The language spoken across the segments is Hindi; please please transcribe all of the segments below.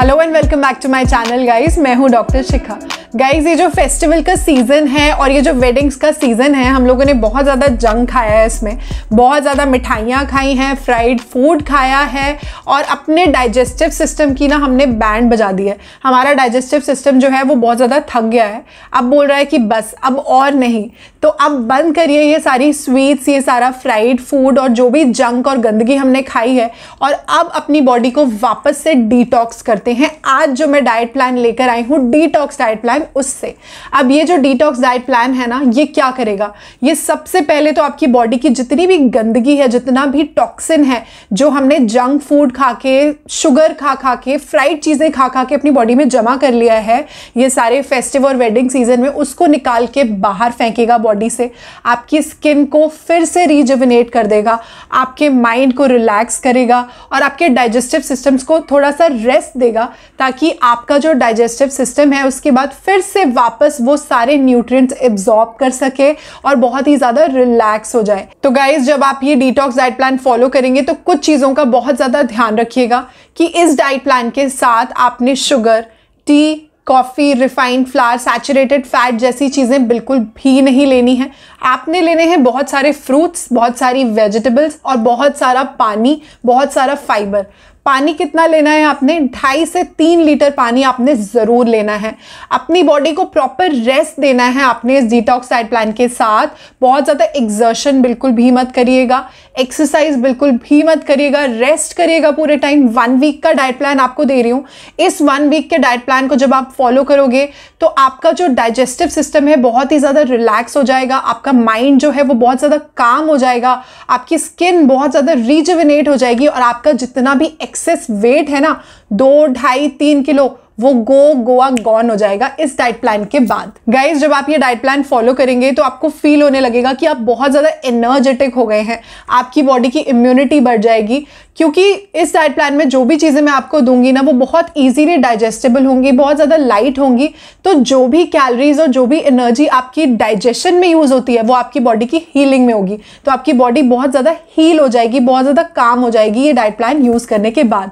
Hello and welcome back to my channel guys, मैं हूँ डॉक्टर शिखा। गाइस ये जो फेस्टिवल का सीज़न है और ये जो वेडिंग्स का सीज़न है, हम लोगों ने बहुत ज़्यादा जंक खाया है, इसमें बहुत ज़्यादा मिठाइयाँ खाई हैं, फ्राइड फूड खाया है और अपने डाइजेस्टिव सिस्टम की ना हमने बैंड बजा दी है। हमारा डाइजेस्टिव सिस्टम जो है वो बहुत ज़्यादा थक गया है, अब बोल रहा है कि बस अब और नहीं, तो अब बंद करिए ये सारी स्वीट्स, ये सारा फ्राइड फूड और जो भी जंक और गंदगी हमने खाई है, और अब अपनी बॉडी को वापस से डिटॉक्स करते हैं। आज जो मैं डाइट प्लान लेकर आई हूँ, डिटॉक्स डाइट प्लान, उससे अब ये जो डिटॉक्स डाइट प्लान है ना, ये क्या करेगा, ये सबसे पहले तो आपकी बॉडी की जितनी भी गंदगी है, जितना भी टॉक्सिन है जो हमने जंक फूड खा के, शुगर खा के, फ्राइड चीज़ें खा के अपनी बॉडी में जमा कर लिया है, ये सारे फेस्टिव और वेडिंग सीजन में, उसको निकाल के बाहर फेंकेगा बॉडी से। आपकी स्किन को फिर से रिजुविनेट कर देगा, आपके माइंड को रिलैक्स करेगा और आपके डाइजेस्टिव सिस्टम्स को थोड़ा सा रेस्ट देगा, ताकि आपका जो डाइजेस्टिव सिस्टम है उसके बाद फिर से वापस वो सारे न्यूट्रिएंट्स एब्जॉर्ब कर सके और बहुत ही ज़्यादा रिलैक्स हो जाए। तो गाइज जब आप ये डिटॉक्स डाइट प्लान फॉलो करेंगे तो कुछ चीज़ों का बहुत ज़्यादा ध्यान रखिएगा कि इस डाइट प्लान के साथ आपने sugar, tea, coffee, refined flour, saturated fat जैसी चीज़ें बिल्कुल भी नहीं लेनी है। आपने लेने हैं बहुत सारे फ्रूट्स, बहुत सारी वेजिटेबल्स और बहुत सारा पानी, बहुत सारा फाइबर। पानी कितना लेना है आपने, 2.5 से 3 लीटर पानी आपने ज़रूर लेना है। अपनी बॉडी को प्रॉपर रेस्ट देना है आपने इस डिटॉक्स डाइट प्लान के साथ। बहुत ज़्यादा एक्सर्शन बिल्कुल भी मत करिएगा, एक्सरसाइज बिल्कुल भी मत करिएगा, रेस्ट करिएगा पूरे टाइम। 1 वीक का डाइट प्लान आपको दे रही हूँ। इस 1 वीक के डाइट प्लान को जब आप फॉलो करोगे तो आपका जो डाइजेस्टिव सिस्टम है बहुत ही ज़्यादा रिलैक्स हो जाएगा, आपका माइंड जो है वो बहुत ज़्यादा काम हो जाएगा, आपकी स्किन बहुत ज़्यादा रिजुविनेट हो जाएगी और आपका जितना भी एक्सेस वेट है ना, 2, 2.5, 3 किलो, वो गोवा गॉन हो जाएगा इस डाइट प्लान के बाद। गाइज जब आप ये डाइट प्लान फॉलो करेंगे तो आपको फील होने लगेगा कि आप बहुत ज़्यादा एनर्जेटिक हो गए हैं, आपकी बॉडी की इम्यूनिटी बढ़ जाएगी, क्योंकि इस डाइट प्लान में जो भी चीज़ें मैं आपको दूंगी ना, वो बहुत ईजीली डाइजेस्टेबल होंगी, बहुत ज़्यादा लाइट होंगी। तो जो भी कैलोरीज और जो भी एनर्जी आपकी डाइजेशन में यूज़ होती है वो आपकी बॉडी की हीलिंग में होगी, तो आपकी बॉडी बहुत ज़्यादा हील हो जाएगी, बहुत ज़्यादा काम हो जाएगी ये डाइट प्लान यूज़ करने के बाद।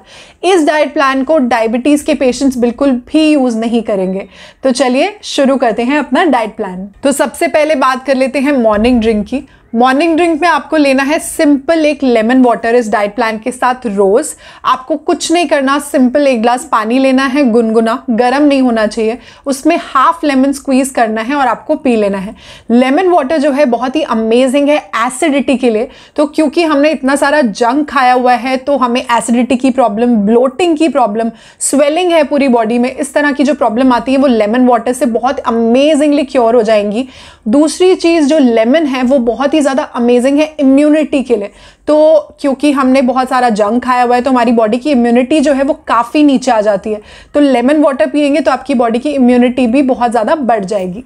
इस डाइट प्लान को डायबिटीज़ के पेशेंट्स बिल्कुल भी यूज़ नहीं करेंगे। तो चलिए शुरू करते हैं अपना डाइट प्लान। तो सबसे पहले बात कर लेते हैं मॉर्निंग ड्रिंक की। मॉर्निंग ड्रिंक में आपको लेना है सिंपल 1 लेमन वाटर इस डाइट प्लान के साथ रोज़। आपको कुछ नहीं करना, सिंपल 1 ग्लास पानी लेना है, गुनगुना, गर्म नहीं होना चाहिए, उसमें 1/2 लेमन स्क्वीज़ करना है और आपको पी लेना है। लेमन वाटर जो है बहुत ही अमेजिंग है एसिडिटी के लिए। तो क्योंकि हमने इतना सारा जंक खाया हुआ है तो हमें एसिडिटी की प्रॉब्लम, ब्लोटिंग की प्रॉब्लम, स्वेलिंग है पूरी बॉडी में, इस तरह की जो प्रॉब्लम आती है वो लेमन वाटर से बहुत अमेजिंगली क्योर हो जाएंगी। दूसरी चीज़, जो लेमन है वो बहुत ज़्यादा अमेजिंग है इम्यूनिटी के लिए। तो क्योंकि हमने बहुत सारा जंक खाया हुआ है तो हमारी बॉडी की इम्यूनिटी जो है वो काफ़ी नीचे आ जाती है, तो लेमन वाटर पिएंगे तो आपकी बॉडी की इम्यूनिटी भी बहुत ज़्यादा बढ़ जाएगी।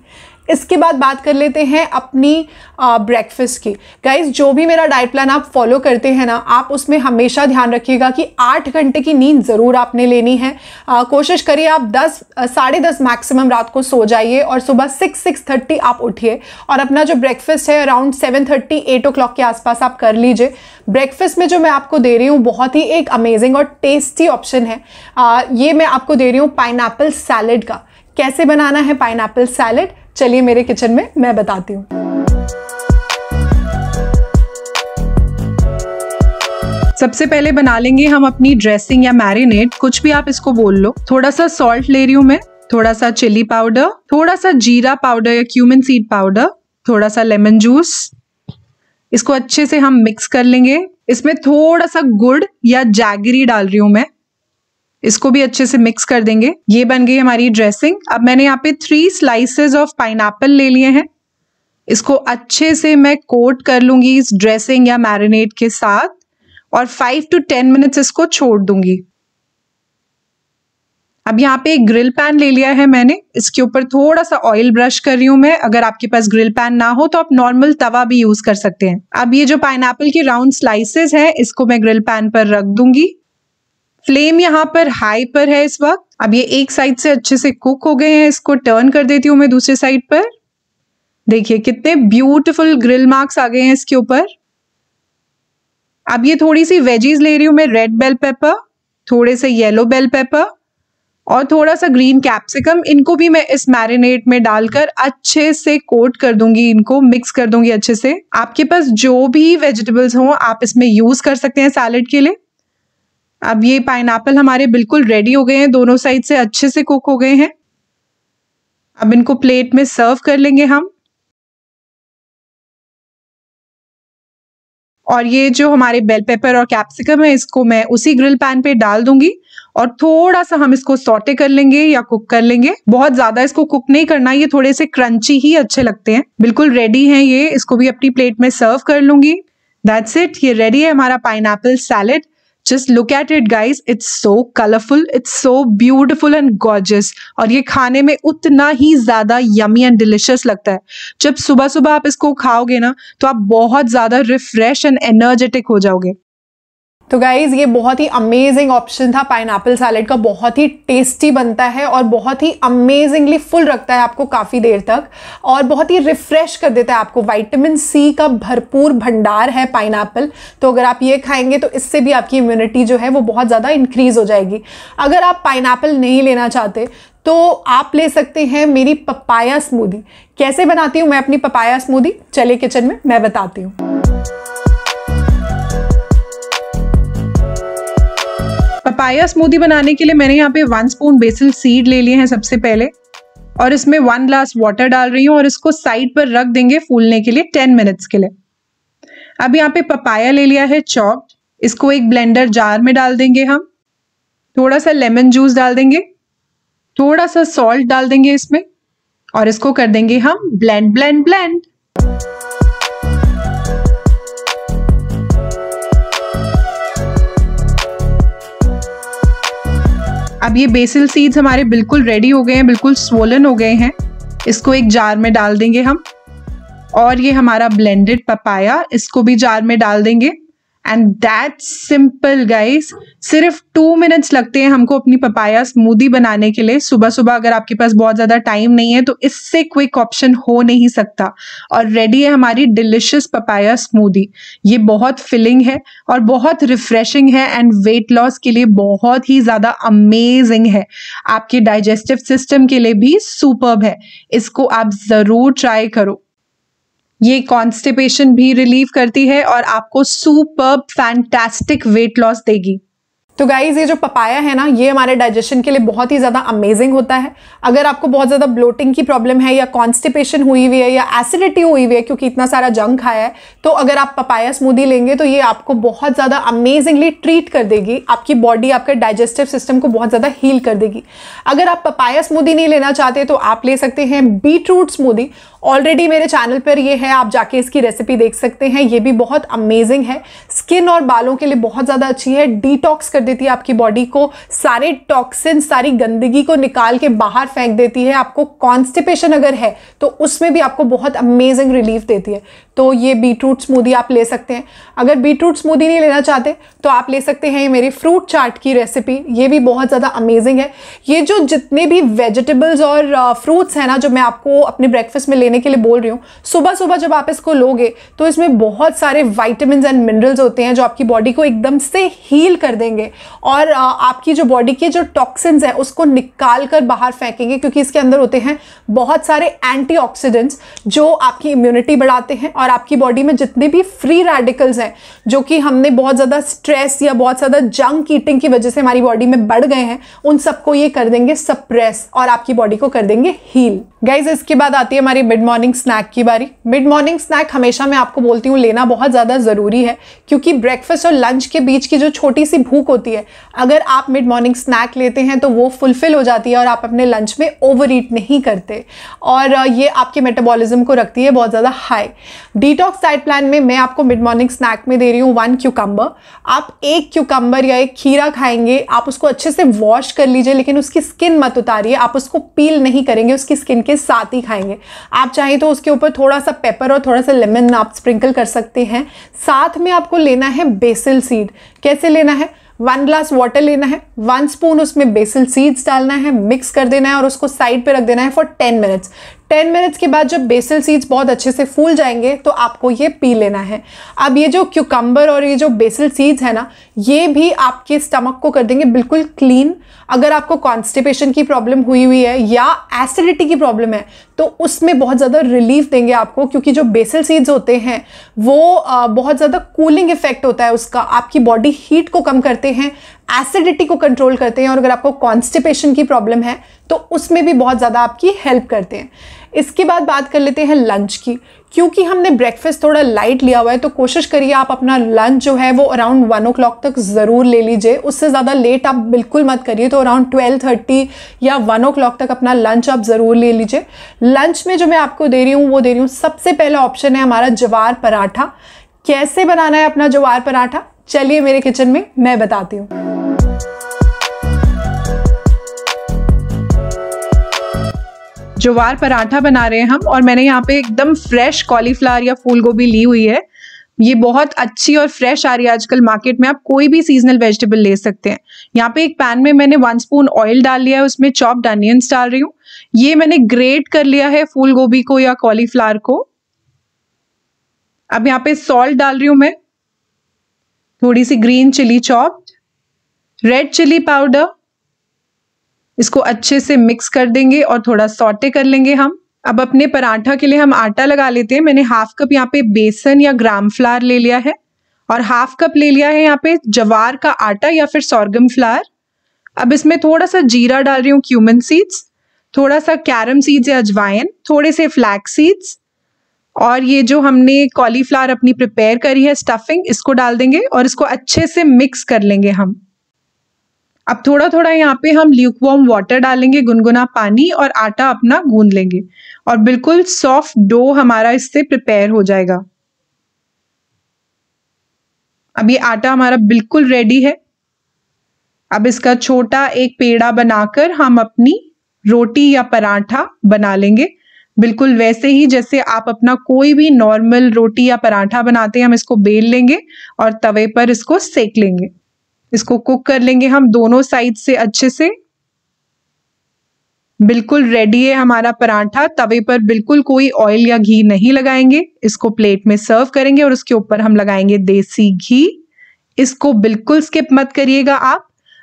इसके बाद बात कर लेते हैं अपनी ब्रेकफास्ट की। गाइज जो भी मेरा डाइट प्लान आप फॉलो करते हैं ना, आप उसमें हमेशा ध्यान रखिएगा कि 8 घंटे की नींद ज़रूर आपने लेनी है। कोशिश करिए आप 10, 10:30 मैक्सिमम रात को सो जाइए और सुबह 6, 6:30 आप उठिए और अपना जो ब्रेकफास्ट है अराउंड 7:30, 8 o'clock के आसपास आप कर लीजिए। ब्रेकफास्ट में जो मैं आपको दे रही हूँ बहुत ही एक अमेजिंग और टेस्टी ऑप्शन है। ये मैं आपको दे रही हूँ पाइनएप्पल सैलेड का। कैसे बनाना है पाइनएप्पल सैलेड, चलिए मेरे किचन में मैं बताती हूँ। सबसे पहले बना लेंगे हम अपनी ड्रेसिंग या मैरिनेट, कुछ भी आप इसको बोल लो। थोड़ा सा सॉल्ट ले रही हूँ मैं, थोड़ा सा चिली पाउडर, थोड़ा सा जीरा पाउडर या क्यूमिन सीड पाउडर, थोड़ा सा लेमन जूस। इसको अच्छे से हम मिक्स कर लेंगे। इसमें थोड़ा सा गुड़ या जैगरी डाल रही हूँ मैं, इसको भी अच्छे से मिक्स कर देंगे। ये बन गई हमारी ड्रेसिंग। अब मैंने यहाँ पे 3 स्लाइसेस ऑफ पाइनएप्पल ले लिए हैं, इसको अच्छे से मैं कोट कर लूँगी इस ड्रेसिंग या मैरिनेट के साथ और 5 to 10 मिनट्स इसको छोड़ दूंगी। अब यहाँ पे एक ग्रिल पैन ले लिया है मैंने, इसके ऊपर थोड़ा सा ऑयल ब्रश कर रही हूँ मैं। अगर आपके पास ग्रिल पैन ना हो तो आप नॉर्मल तवा भी यूज कर सकते हैं। अब ये जो पाइनएप्पल के राउंड स्लाइसेस हैं इसको मैं ग्रिल पैन पर रख दूंगी। फ्लेम यहाँ पर हाई पर है इस वक्त। अब ये एक साइड से अच्छे से कुक हो गए हैं, इसको टर्न कर देती हूँ मैं दूसरी साइड पर। देखिए कितने ब्यूटिफुल ग्रिल मार्क्स आ गए हैं इसके ऊपर। अब ये थोड़ी सी वेजीज ले रही हूँ मैं, रेड बेल पेपर, थोड़े से येलो बेल पेपर और थोड़ा सा ग्रीन कैप्सिकम। इनको भी मैं इस मैरिनेट में डालकर अच्छे से कोट कर दूंगी, इनको मिक्स कर दूंगी अच्छे से। आपके पास जो भी वेजिटेबल्स हों आप इसमें यूज कर सकते हैं सैलेड के लिए। अब ये पाइनएप्पल हमारे बिल्कुल रेडी हो गए हैं, दोनों साइड से अच्छे से कुक हो गए हैं। अब इनको प्लेट में सर्व कर लेंगे हम। और ये जो हमारे बेल पेपर और कैप्सिकम है इसको मैं उसी ग्रिल पैन पे डाल दूंगी और थोड़ा सा हम इसको सॉटे कर लेंगे या कुक कर लेंगे। बहुत ज्यादा इसको कुक नहीं करना, ये थोड़े से क्रंची ही अच्छे लगते हैं। बिल्कुल रेडी है ये, इसको भी अपनी प्लेट में सर्व कर लूंगी। दैट्स इट, ये रेडी है हमारा pineapple salad. Just look at it guys, it's so colorful, it's so beautiful and gorgeous और ये खाने में उतना ही ज़्यादा yummy and delicious लगता है। जब सुबह सुबह आप इसको खाओगे ना तो आप बहुत ज़्यादा refresh and energetic हो जाओगे। तो गाइज़ ये बहुत ही अमेजिंग ऑप्शन था पाइनएप्पल सैलेड का, बहुत ही टेस्टी बनता है और बहुत ही अमेजिंगली फुल रखता है आपको काफ़ी देर तक और बहुत ही रिफ़्रेश कर देता है आपको। विटामिन सी का भरपूर भंडार है पाइनएप्पल, तो अगर आप ये खाएंगे तो इससे भी आपकी इम्यूनिटी जो है वो बहुत ज़्यादा इंक्रीज़ हो जाएगी। अगर आप पाइनएप्पल नहीं लेना चाहते तो आप ले सकते हैं मेरी पपाया स्मूदी। कैसे बनाती हूँ मैं अपनी पपाया स्मूदी, चले किचन में मैं बताती हूँ। पपाया स्मूदी बनाने के लिए मैंने यहाँ पे 1 स्पून बेसिल सीड ले लिए हैं सबसे पहले और इसमें 1 ग्लास वाटर डाल रही हूँ और इसको साइड पर रख देंगे फूलने के लिए 10 मिनट्स के लिए। अब यहाँ पे पपाया ले लिया है चॉप्ड, इसको एक ब्लेंडर जार में डाल देंगे हम। थोड़ा सा लेमन जूस डाल देंगे, थोड़ा सा सॉल्ट डाल देंगे इसमें और इसको कर देंगे हम ब्लेंड ब्लेंड ब्लेंड। अब ये बेसिल सीड्स हमारे बिल्कुल रेडी हो गए हैं, बिल्कुल स्वोलन हो गए हैं। इसको एक जार में डाल देंगे हम और ये हमारा ब्लेंडेड पपाया, इसको भी जार में डाल देंगे। एंड दैट्स सिंपल गाइस, सिर्फ 2 मिनट्स लगते हैं हमको अपनी पपाया स्मूदी बनाने के लिए। सुबह सुबह अगर आपके पास बहुत ज़्यादा टाइम नहीं है तो इससे क्विक ऑप्शन हो नहीं सकता। और रेडी है हमारी डिलिशियस पपाया स्मूदी। ये बहुत फिलिंग है और बहुत रिफ्रेशिंग है एंड वेट लॉस के लिए बहुत ही ज़्यादा अमेजिंग है। आपके डाइजेस्टिव सिस्टम के लिए भी सुपर्ब है, इसको आप ज़रूर ट्राई करो। ये कॉन्स्टिपेशन भी रिलीव करती है और आपको सुपर्ब फैंटास्टिक वेट लॉस देगी। तो गाइज़ ये जो पपाया है ना ये हमारे डाइजेशन के लिए बहुत ही ज़्यादा अमेजिंग होता है। अगर आपको बहुत ज़्यादा ब्लोटिंग की प्रॉब्लम है या कॉन्स्टिपेशन हुई हुई है या एसिडिटी हुई हुई है क्योंकि इतना सारा जंक खाया है, तो अगर आप पपाया स्मूदी लेंगे तो ये आपको बहुत ज़्यादा अमेजिंगली ट्रीट कर देगी। आपकी बॉडी, आपका डाइजेस्टिव सिस्टम को बहुत ज़्यादा हील कर देगी। अगर आप पपाया स्मूदी नहीं लेना चाहते तो आप ले सकते हैं बीटरूट स्मूदी। ऑलरेडी मेरे चैनल पर ये है, आप जाके इसकी रेसिपी देख सकते हैं। ये भी बहुत अमेजिंग है, स्किन और बालों के लिए बहुत ज़्यादा अच्छी है, डिटॉक्स कर देती है आपकी बॉडी को, सारे टॉक्सिन सारी गंदगी को निकाल के बाहर फेंक देती है। आपको कॉन्स्टिपेशन अगर है तो उसमें भी आपको बहुत अमेजिंग रिलीफ देती है। तो ये बीटरूट स्मूदी आप ले सकते हैं। अगर बीटरूट स्मूदी नहीं लेना चाहते तो आप ले सकते हैं ये मेरी फ्रूट चाट की रेसिपी, ये भी बहुत ज़्यादा अमेजिंग है। ये जो जितने भी वेजिटेबल्स और फ्रूट्स हैं ना जो मैं आपको अपने ब्रेकफास्ट में लेने के लिए बोल रही हूँ, सुबह सुबह जब आप इसको लोगे तो इसमें बहुत सारे विटामिन एंड मिनरल्स होते हैं जो आपकी बॉडी को एकदम से हील कर देंगे और आपकी जो बॉडी के जो टॉक्सिन्स हैं उसको निकाल कर बाहर फेंकेंगे क्योंकि इसके अंदर होते हैं बहुत सारे एंटीऑक्सीडेंट्स जो आपकी इम्यूनिटी बढ़ाते हैं। और आपकी बॉडी में जितने भी फ्री रेडिकल्स हैं जो कि हमने बहुत ज़्यादा स्ट्रेस या बहुत ज़्यादा जंक ईटिंग की वजह से हमारी बॉडी में बढ़ गए हैं उन सबको ये कर देंगे सप्रेस और आपकी बॉडी को कर देंगे हील। गाइज इसके बाद आती है हमारी मिड मॉर्निंग स्नैक की बारी। मिड मॉर्निंग स्नैक हमेशा मैं आपको बोलती हूँ लेना बहुत ज़्यादा ज़रूरी है क्योंकि ब्रेकफास्ट और लंच के बीच की जो छोटी सी भूख होती है। अगर आप मिड मॉर्निंग स्नैक लेते हैं तो वो फुलफिल हो जाती है और आप अपने लंच में ओवर ईट नहीं करते, और ये आपके मेटाबॉलिज्म को रखती है बहुत ज़्यादा हाई। डिटॉक्स डाइट प्लान में मैं आपको मिड मॉर्निंग स्नैक में दे रही हूँ 1 क्यूकम्बर। आप 1 क्यूकम्बर या 1 खीरा खाएंगे, आप उसको अच्छे से वॉश कर लीजिए, लेकिन उसकी स्किन मत उतारिए, आप उसको पील नहीं करेंगे, उसकी स्किन के साथ ही खाएंगे। आप चाहें तो उसके ऊपर थोड़ा सा पेपर और थोड़ा सा लेमन आप स्प्रिंकल कर सकते हैं। साथ में आपको लेना है बेसिल सीड। कैसे लेना है? 1 ग्लास वाटर लेना है, 1 स्पून उसमें बेसिल सीड्स डालना है, मिक्स कर देना है और उसको साइड पे रख देना है फॉर 10 मिनट्स। 10 मिनट्स के बाद जब बेसिल सीड्स बहुत अच्छे से फूल जाएंगे तो आपको ये पी लेना है। अब ये जो क्यूकम्बर और ये जो बेसिल सीड्स है ना, ये भी आपके स्टमक को कर देंगे बिल्कुल क्लीन। अगर आपको कॉन्स्टिपेशन की प्रॉब्लम हुई है या एसिडिटी की प्रॉब्लम है तो उसमें बहुत ज़्यादा रिलीफ देंगे आपको, क्योंकि जो बेसिल सीड्स होते हैं वो बहुत ज़्यादा कूलिंग इफेक्ट होता है उसका। आपकी बॉडी हीट को कम करते हैं, एसिडिटी को कंट्रोल करते हैं और अगर आपको कॉन्स्टिपेशन की प्रॉब्लम है तो उसमें भी बहुत ज़्यादा आपकी हेल्प करते हैं। इसके बाद बात कर लेते हैं लंच की। क्योंकि हमने ब्रेकफास्ट थोड़ा लाइट लिया हुआ है तो कोशिश करिए आप अपना लंच जो है वो अराउंड 1 o'clock तक ज़रूर ले लीजिए, उससे ज़्यादा लेट आप बिल्कुल मत करिए। तो अराउंड 12:30 या 1 o'clock तक अपना लंच आप ज़रूर ले लीजिए। लंच में जो मैं आपको दे रही हूँ वो दे रही हूँ, सबसे पहला ऑप्शन है हमारा ज्वार पराठा। कैसे बनाना है अपना ज्वार पराठा, चलिए मेरे किचन में मैं बताती हूँ। ज्वार पराठा बना रहे हैं हम, और मैंने यहाँ पे एकदम फ्रेश कॉलीफ्लावर या फूल गोभी ली हुई है। ये बहुत अच्छी और फ्रेश आ रही है आजकल मार्केट में, आप कोई भी सीजनल वेजिटेबल ले सकते हैं। यहाँ पे एक पैन में मैंने 1 स्पून ऑयल डाल लिया है, उसमें चॉप्ड अनियंस डाल रही हूँ। ये मैंने ग्रेट कर लिया है फूल गोभी को या कॉलीफ्लावर को। अब यहाँ पे सॉल्ट डाल रही हूँ मैं, थोड़ी सी green chilli chopped, red chilli powder. इसको अच्छे से मिक्स कर देंगे और थोड़ा सौटे कर लेंगे हम। अब अपने पराठा के लिए हम आटा लगा लेते हैं। मैंने 1/2 कप यहाँ पे बेसन या ग्राम फ्लावर ले लिया है और 1/2 कप ले लिया है यहाँ पे जवार का आटा या फिर सॉरगम फ्लावर। अब इसमें थोड़ा सा जीरा डाल रही हूँ, क्यूमन सीड्स, थोड़ा सा कैरम सीड्स या अजवाइन, थोड़े से फ्लैक्स सीड्स, और ये जो हमने कॉलीफ्लावर अपनी प्रिपेयर करी है स्टफिंग, इसको डाल देंगे और इसको अच्छे से मिक्स कर लेंगे हम। अब थोड़ा थोड़ा यहाँ पे हम ल्यूकवार्म वाटर डालेंगे, गुनगुना पानी, और आटा अपना गूंद लेंगे और बिल्कुल सॉफ्ट डो हमारा इससे प्रिपेयर हो जाएगा। अब ये आटा हमारा बिल्कुल रेडी है। अब इसका छोटा एक पेड़ा बनाकर हम अपनी रोटी या पराठा बना लेंगे, बिल्कुल वैसे ही जैसे आप अपना कोई भी नॉर्मल रोटी या पराठा बनाते हैं। हम इसको बेल लेंगे और तवे पर इसको सेक लेंगे, इसको कुक कर लेंगे हम दोनों साइड से अच्छे से। बिल्कुल रेडी है हमारा पराठा। तवे पर बिल्कुल कोई ऑयल या घी नहीं लगाएंगे, इसको प्लेट में सर्व करेंगे और उसके ऊपर हम लगाएंगे देसी घी। इसको बिल्कुल स्किप मत करिएगा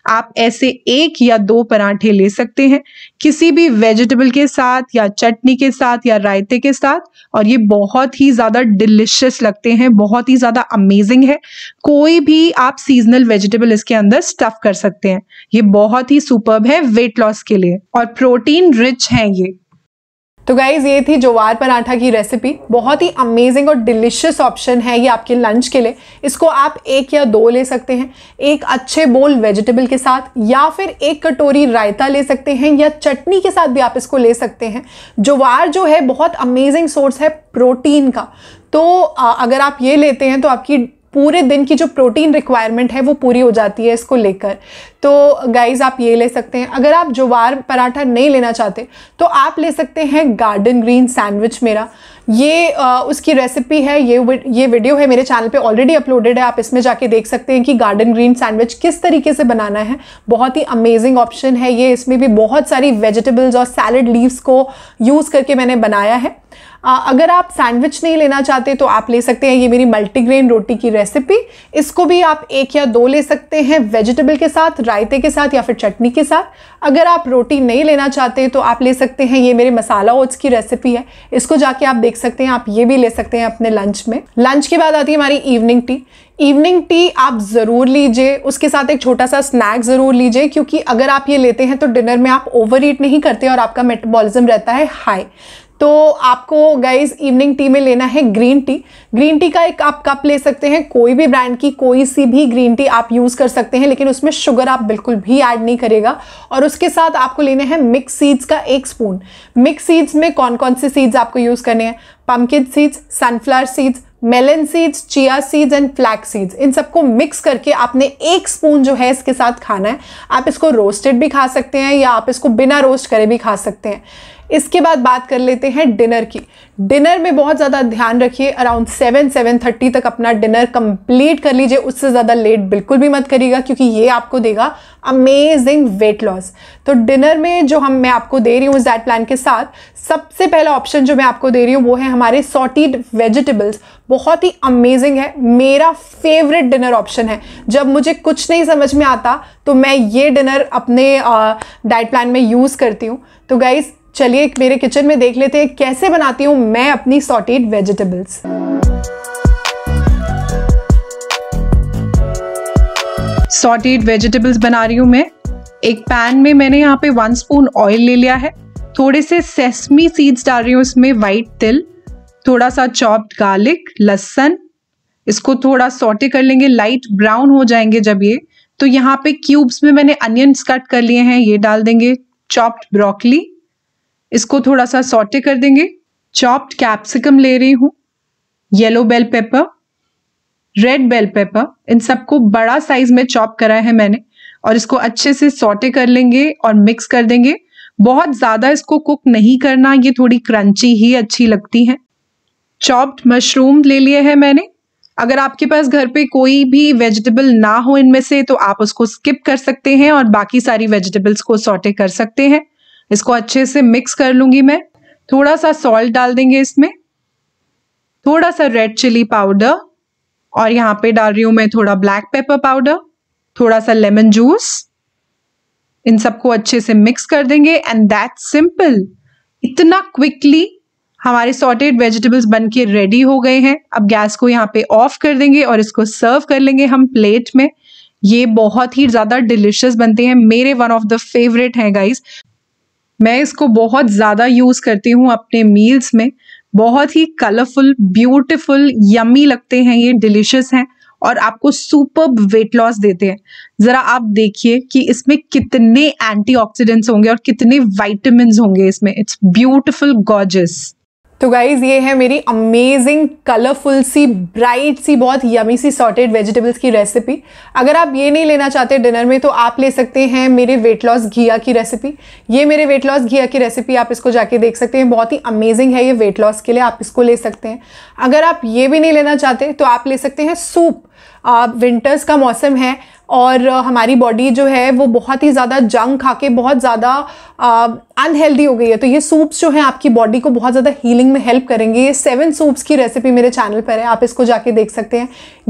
आप ऐसे 1 या 2 पराठे ले सकते हैं किसी भी वेजिटेबल के साथ या चटनी के साथ या रायते के साथ, और ये बहुत ही ज़्यादा डिलिशियस लगते हैं, बहुत ही ज़्यादा अमेजिंग है। कोई भी आप सीजनल वेजिटेबल इसके अंदर स्टफ कर सकते हैं। ये बहुत ही सुपर्ब है वेट लॉस के लिए और प्रोटीन रिच हैं ये। तो गाइज़, ये थी ज्वार पराठा की रेसिपी। बहुत ही अमेजिंग और डिलिशियस ऑप्शन है ये आपके लंच के लिए। इसको आप 1 या 2 ले सकते हैं, एक अच्छे बोल वेजिटेबल के साथ, या फिर 1 कटोरी रायता ले सकते हैं, या चटनी के साथ भी आप इसको ले सकते हैं। ज्वार जो है बहुत अमेजिंग सोर्स है प्रोटीन का, तो अगर आप ये लेते हैं तो आपकी पूरे दिन की जो प्रोटीन रिक्वायरमेंट है वो पूरी हो जाती है इसको लेकर। तो गाइज़, आप ये ले सकते हैं। अगर आप ज्वार पराठा नहीं लेना चाहते तो आप ले सकते हैं गार्डन ग्रीन सैंडविच। मेरा ये उसकी रेसिपी है, ये वीडियो है मेरे चैनल पे ऑलरेडी अपलोडेड है, आप इसमें जाके देख सकते हैं कि गार्डन ग्रीन सैंडविच किस तरीके से बनाना है। बहुत ही अमेजिंग ऑप्शन है ये। इसमें भी बहुत सारी वेजिटेबल्स और सैलड लीव्स को यूज़ करके मैंने बनाया है। अगर आप सैंडविच नहीं लेना चाहते तो आप ले सकते हैं ये मेरी मल्टीग्रेन रोटी की रेसिपी। इसको भी आप 1 या 2 ले सकते हैं, वेजिटेबल के साथ, रायते के साथ, या फिर चटनी के साथ। अगर आप रोटी नहीं लेना चाहते तो आप ले सकते हैं ये मेरे मसाला ओट्स की रेसिपी है, इसको जाके आप देख सकते हैं। आप ये भी ले सकते हैं अपने लंच में। लंच के बाद आती है हमारी इवनिंग टी। इवनिंग टी आप ज़रूर लीजिए, उसके साथ एक छोटा सा स्नैक ज़रूर लीजिए, क्योंकि अगर आप ये लेते हैं तो डिनर में आप ओवर ईट नहीं करते और आपका मेटाबॉलिज्म रहता है हाई। तो आपको गाइज इवनिंग टी में लेना है ग्रीन टी। ग्रीन टी का एक आप कप ले सकते हैं, कोई भी ब्रांड की कोई सी भी ग्रीन टी आप यूज़ कर सकते हैं, लेकिन उसमें शुगर आप बिल्कुल भी ऐड नहीं करेगा। और उसके साथ आपको लेना है मिक्स सीड्स का 1 स्पून। मिक्स सीड्स में कौन कौन से सीड्स आपको यूज़ करने हैं? Pumpkin seeds, sunflower seeds, melon seeds, chia seeds and flax seeds. इन सबको मिक्स करके आपने 1 स्पून जो है इसके साथ खाना है। आप इसको रोस्टेड भी खा सकते हैं या आप इसको बिना रोस्ट करे भी खा सकते हैं। इसके बाद बात कर लेते हैं डिनर की। डिनर में बहुत ज़्यादा ध्यान रखिए, अराउंड 7-7:30 तक अपना डिनर कंप्लीट कर लीजिए। उससे ज़्यादा लेट बिल्कुल भी मत करिएगा, क्योंकि ये आपको देगा अमेजिंग वेट लॉस। तो डिनर में जो मैं आपको दे रही हूँ इस डाइट प्लान के साथ, सबसे पहला ऑप्शन जो मैं आपको दे रही हूँ वो है हमारे सॉटीड वेजिटेबल्स। बहुत ही अमेजिंग है, मेरा फेवरेट डिनर ऑप्शन है। जब मुझे कुछ नहीं समझ में आता तो मैं ये डिनर अपने डाइट प्लान में यूज़ करती हूँ। तो गाइज़ चलिए मेरे किचन में देख लेते हैं कैसे बनाती हूँ मैं अपनी सॉटेड वेजिटेबल्स। सॉटेड वेजिटेबल्स बना रही हूँ मैं। एक पैन में मैंने यहाँ पे 1 स्पून ऑयल ले लिया है, थोड़े से सेसमी सीड्स डाल रही हूँ इसमें, वाइट तिल, थोड़ा सा चॉप्ड गार्लिक, लहसुन। इसको थोड़ा सॉटे कर लेंगे, लाइट ब्राउन हो जाएंगे जब ये, तो यहाँ पे क्यूब्स में मैंने अनियंस कट कर लिए हैं, ये डाल देंगे। चॉप्ड ब्रोकली, इसको थोड़ा सा सॉटे कर देंगे। चॉप्ड कैप्सिकम ले रही हूँ, yellow bell pepper, red bell pepper, इन सबको बड़ा साइज में चॉप करा है मैंने, और इसको अच्छे से सॉटे कर लेंगे और मिक्स कर देंगे। बहुत ज़्यादा इसको कुक नहीं करना, ये थोड़ी क्रंची ही अच्छी लगती है। चॉप्ड मशरूम ले लिए हैं मैंने। अगर आपके पास घर पे कोई भी वेजिटेबल ना हो इनमें से, तो आप उसको स्किप कर सकते हैं और बाकी सारी वेजिटेबल्स को सॉटे कर सकते हैं। इसको अच्छे से मिक्स कर लूँगी मैं। थोड़ा सा सॉल्ट डाल देंगे इसमें, थोड़ा सा रेड चिली पाउडर, और यहाँ पे डाल रही हूँ मैं थोड़ा ब्लैक पेपर पाउडर, थोड़ा सा लेमन जूस। इन सबको अच्छे से मिक्स कर देंगे एंड दैट्स सिंपल। इतना क्विकली हमारे सॉटेड वेजिटेबल्स बनके रेडी हो गए हैं। अब गैस को यहाँ पे ऑफ कर देंगे और इसको सर्व कर लेंगे हम प्लेट में। ये बहुत ही ज़्यादा डिलिशियस बनते हैं, मेरे वन ऑफ द फेवरेट हैं गाइज। मैं इसको बहुत ज़्यादा यूज़ करती हूँ अपने मील्स में। बहुत ही कलरफुल, ब्यूटीफुल, यमी लगते हैं, ये डिलिशियस हैं और आपको सुपर्ब वेट लॉस देते हैं। ज़रा आप देखिए कि इसमें कितने एंटीऑक्सीडेंट्स होंगे और कितने विटामिन होंगे इसमें। It's beautiful, gorgeous. तो गाइज़ ये है मेरी अमेजिंग, कलरफुल सी, ब्राइट सी, बहुत यमी सी सॉटेड वेजिटेबल्स की रेसिपी। अगर आप ये नहीं लेना चाहते डिनर में, तो आप ले सकते हैं मेरे वेट लॉस घिया की रेसिपी। ये मेरे वेट लॉस घिया की रेसिपी, आप इसको जाके देख सकते हैं, बहुत ही अमेजिंग है ये वेट लॉस के लिए, आप इसको ले सकते हैं। अगर आप ये भी नहीं लेना चाहते तो आप ले सकते हैं सूप। विंटर्स का मौसम है और हमारी बॉडी जो है वो बहुत ही ज़्यादा जंक खा के बहुत ज़्यादा अनहेल्दी हो गई है, तो ये सूप्स जो हैं आपकी बॉडी को बहुत ज़्यादा हीलिंग में हेल्प करेंगे। ये 7 सूप्स की रेसिपी मेरे चैनल पर है, आप इसको जाके देख सकते हैं।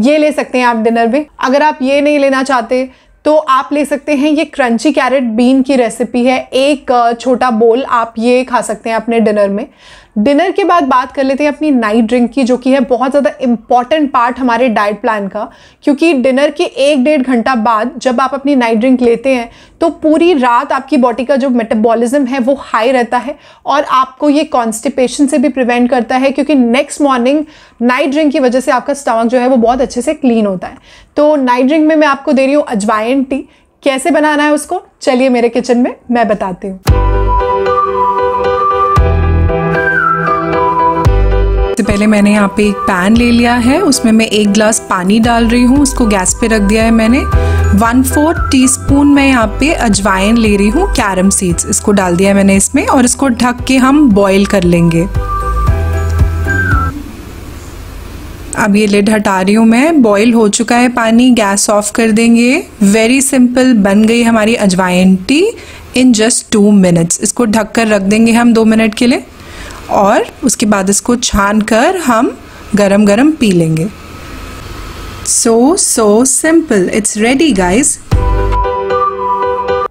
ये ले सकते हैं आप डिनर में। अगर आप ये नहीं लेना चाहते तो आप ले सकते हैं, ये क्रंची कैरेट बीन की रेसिपी है। एक छोटा बोल आप ये खा सकते हैं अपने डिनर में। डिनर के बाद बात कर लेते हैं अपनी नाइट ड्रिंक की, जो कि है बहुत ज़्यादा इम्पॉर्टेंट पार्ट हमारे डाइट प्लान का, क्योंकि डिनर के 1-1.5 घंटा बाद जब आप अपनी नाइट ड्रिंक लेते हैं तो पूरी रात आपकी बॉडी का जो मेटाबॉलिज्म है वो हाई रहता है और आपको ये कॉन्स्टिपेशन से भी प्रिवेंट करता है, क्योंकि नेक्स्ट मॉर्निंग नाइट ड्रिंक की वजह से आपका स्टमक जो है वो बहुत अच्छे से क्लीन होता है। तो नाइट ड्रिंक में मैं आपको दे रही हूँ अजवाइन टी। कैसे बनाना है उसको चलिए मेरे किचन में मैं बताती हूँ। पहले मैंने यहाँ पे एक पैन ले लिया है, उसमें मैं 1 ग्लास पानी डाल रही हूँ, उसको गैस पे रख दिया है मैंने। 1/4 टीस्पून मैं यहाँ पे अजवाइन ले रही हूँ, कैरम सीड्स, इसको डाल दिया है मैंने इसमें और इसको ढक के हम बॉईल कर लेंगे। अब ये लिड हटा रही हूँ मैं, बॉईल हो चुका है पानी, गैस ऑफ कर देंगे। वेरी सिंपल, बन गई हमारी अजवाइन टी इन जस्ट 2 मिनट्स। इसको ढक कर रख देंगे हम 2 मिनट के लिए और उसके बाद इसको छान कर हम गरम गरम पी लेंगे। So simple, it's ready guys.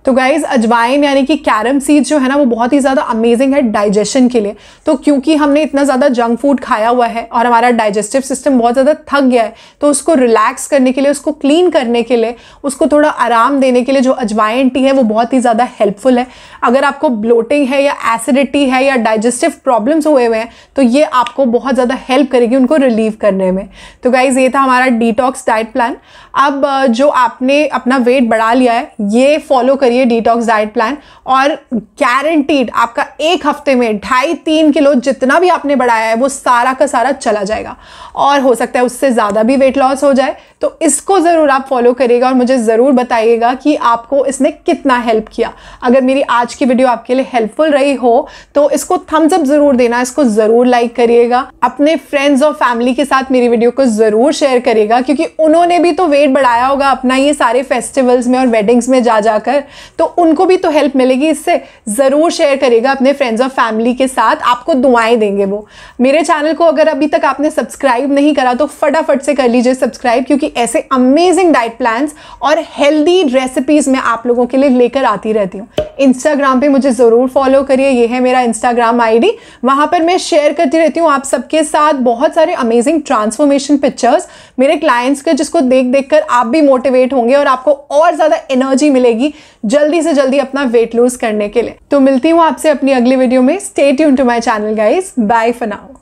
तो गाइज अजवाइन यानी कि कैरम सीड्स जो है ना वो बहुत ही ज़्यादा अमेजिंग है डाइजेशन के लिए। तो क्योंकि हमने इतना ज़्यादा जंक फूड खाया हुआ है और हमारा डाइजेस्टिव सिस्टम बहुत ज़्यादा थक गया है, तो उसको रिलैक्स करने के लिए, उसको क्लीन करने के लिए, उसको थोड़ा आराम देने के लिए जो अजवाइन टी है वो बहुत ही ज़्यादा हेल्पफुल है। अगर आपको ब्लोटिंग है या एसिडिटी है या डाइजेस्टिव प्रॉब्लम्स हुए हैं तो ये आपको बहुत ज़्यादा हेल्प करेगी उनको रिलीव करने में। तो गाइज ये था हमारा डिटॉक्स डाइट प्लान। अब जो आपने अपना वेट बढ़ा लिया है ये फॉलो करिए डिटॉक्स डाइट प्लान, और गारंटीड आपका एक हफ्ते में 2.5-3 किलो जितना भी आपने बढ़ाया है वो सारा का सारा चला जाएगा, और हो सकता है उससे ज़्यादा भी वेट लॉस हो जाए। तो इसको ज़रूर आप फॉलो करिएगा और मुझे ज़रूर बताइएगा कि आपको इसने कितना हेल्प किया। अगर मेरी आज की वीडियो आपके लिए हेल्पफुल रही हो तो इसको थम्स अप ज़रूर देना, इसको ज़रूर लाइक करिएगा, अपने फ्रेंड्स और फैमिली के साथ मेरी वीडियो को ज़रूर शेयर करिएगा, क्योंकि उन्होंने भी तो वेट बढ़ाया होगा अपना ये सारे फेस्टिवल्स में और वेडिंग्स में जा जाकर, तो उनको भी तो हेल्प मिलेगी। इससे ज़रूर शेयर करिएगा अपने फ्रेंड्स और फैमिली के साथ, आपको दुआएँ देंगे वो। मेरे चैनल को अगर अभी तक आपने सब्सक्राइब नहीं करा तो फटाफट से कर लीजिए सब्सक्राइब, क्योंकि ऐसे अमेजिंग डाइट प्लान्स और हेल्दी रेसिपीज़ मैं आप लोगों के लिए लेकर आती रहती हूँ। इंस्टाग्राम पे मुझे ज़रूर फॉलो करिए, ये है मेरा इंस्टाग्राम आईडी, वहाँ पर मैं शेयर करती रहती हूँ आप सबके साथ बहुत सारे अमेजिंग ट्रांसफॉर्मेशन पिक्चर्स मेरे क्लाइंट्स के, जिसको देख देख कर आप भी मोटिवेट होंगे और आपको और ज़्यादा एनर्जी मिलेगी जल्दी से जल्दी अपना वेट लूज करने के लिए। तो मिलती हूँ आपसे अपनी अगली वीडियो में। Stay tuned to my channel guys, bye for now.